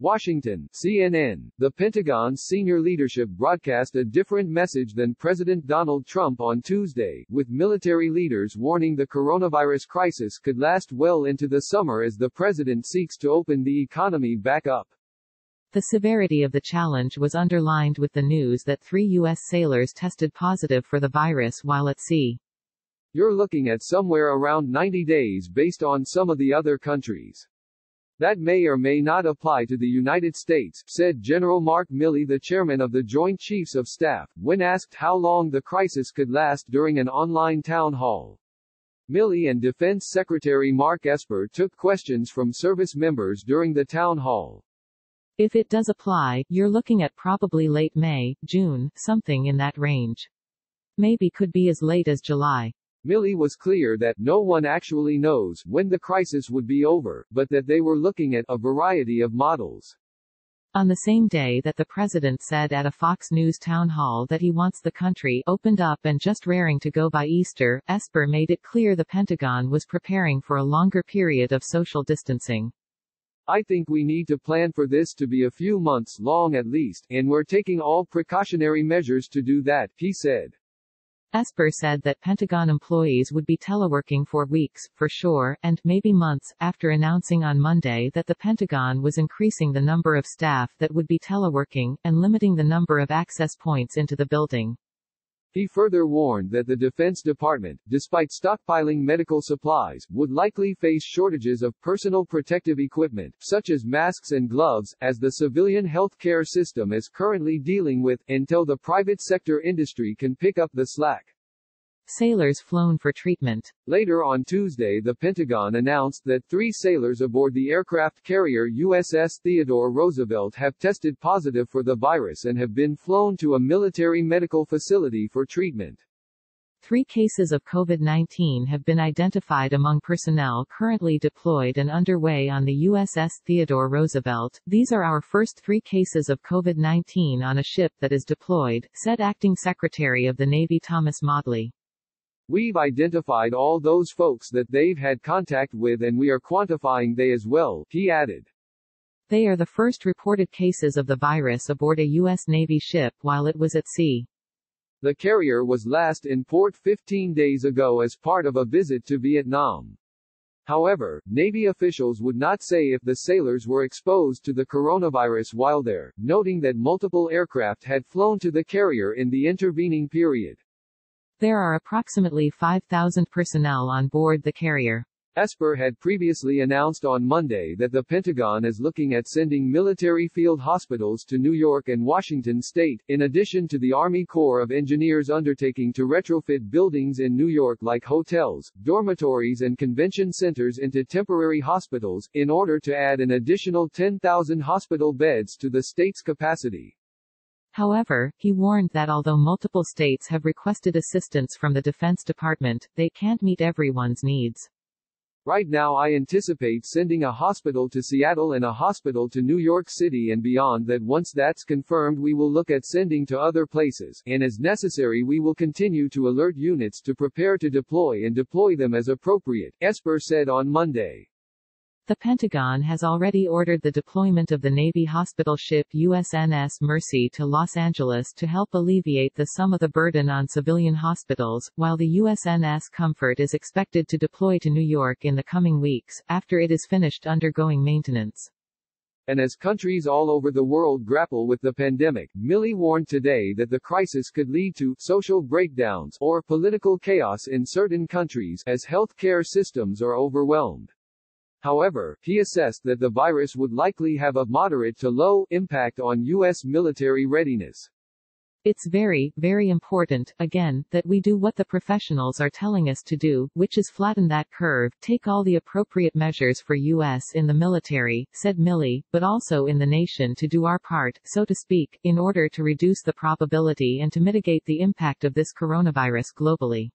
Washington, CNN. The Pentagon's senior leadership broadcast a different message than President Donald Trump on Tuesday, with military leaders warning the coronavirus crisis could last well into the summer as the president seeks to open the economy back up. The severity of the challenge was underlined with the news that 3 U.S. sailors tested positive for the virus while at sea. You're looking at somewhere around 90 days based on some of the other countries. That may or may not apply to the United States, said General Mark Milley, the chairman of the Joint Chiefs of Staff, when asked how long the crisis could last during an online town hall. Milley and Defense Secretary Mark Esper took questions from service members during the town hall. If it does apply, you're looking at probably late May, June, something in that range. Maybe could be as late as July. Milley was clear that no one actually knows when the crisis would be over, but that they were looking at a variety of models. On the same day that the president said at a Fox News town hall that he wants the country opened up and just raring to go by Easter, Esper made it clear the Pentagon was preparing for a longer period of social distancing. I think we need to plan for this to be a few months long at least, and we're taking all precautionary measures to do that, he said. Esper said that Pentagon employees would be teleworking for weeks, for sure, and maybe months, after announcing on Monday that the Pentagon was increasing the number of staff that would be teleworking, and limiting the number of access points into the building. He further warned that the Defense Department, despite stockpiling medical supplies, would likely face shortages of personal protective equipment, such as masks and gloves, as the civilian healthcare system is currently dealing with, until the private sector industry can pick up the slack. Sailors flown for treatment. Later on Tuesday, the Pentagon announced that 3 sailors aboard the aircraft carrier USS Theodore Roosevelt have tested positive for the virus and have been flown to a military medical facility for treatment. 3 cases of COVID-19 have been identified among personnel currently deployed and underway on the USS Theodore Roosevelt. These are our first 3 cases of COVID-19 on a ship that is deployed, said Acting Secretary of the Navy Thomas Modley. We've identified all those folks that they've had contact with and we are quantifying they as well, he added. They are the first reported cases of the virus aboard a U.S. Navy ship while it was at sea. The carrier was last in port 15 days ago as part of a visit to Vietnam. However, Navy officials would not say if the sailors were exposed to the coronavirus while there, noting that multiple aircraft had flown to the carrier in the intervening period. There are approximately 5,000 personnel on board the carrier. Esper had previously announced on Monday that the Pentagon is looking at sending military field hospitals to New York and Washington state, in addition to the Army Corps of Engineers undertaking to retrofit buildings in New York like hotels, dormitories and convention centers into temporary hospitals, in order to add an additional 10,000 hospital beds to the state's capacity. However, he warned that although multiple states have requested assistance from the Defense Department, they can't meet everyone's needs. Right now I anticipate sending a hospital to Seattle and a hospital to New York City and beyond that. Once that's confirmed we will look at sending to other places, and as necessary we will continue to alert units to prepare to deploy and deploy them as appropriate, Esper said on Monday. The Pentagon has already ordered the deployment of the Navy hospital ship USNS Mercy to Los Angeles to help alleviate some of the burden on civilian hospitals, while the USNS Comfort is expected to deploy to New York in the coming weeks, after it is finished undergoing maintenance. And as countries all over the world grapple with the pandemic, Milley warned today that the crisis could lead to social breakdowns or political chaos in certain countries, as healthcare systems are overwhelmed. However, he assessed that the virus would likely have a moderate to low impact on U.S. military readiness. It's very, very important, again, that we do what the professionals are telling us to do, which is flatten that curve, take all the appropriate measures for U.S. in the military, said Milley, but also in the nation to do our part, so to speak, in order to reduce the probability and to mitigate the impact of this coronavirus globally.